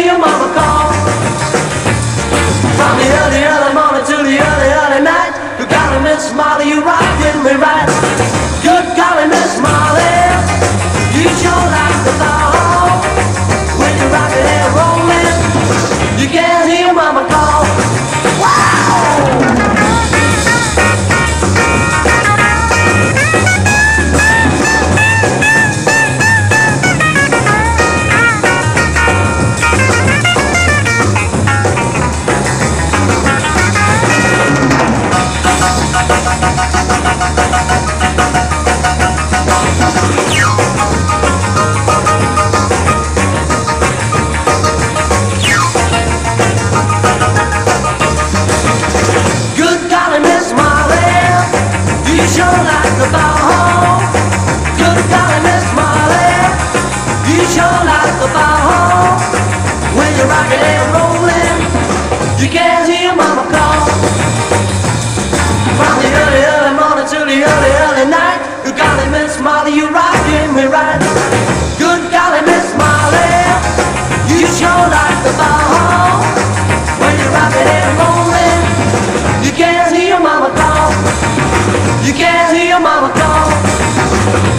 hear your mama call. From the early morning to the early night, you got me, Miss Molly, you rockin' me right. Good golly, Miss Molly, you sure like the law. When you're rockin' and rollin', you can't hear your mama call. Wow!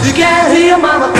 You can't hear mama.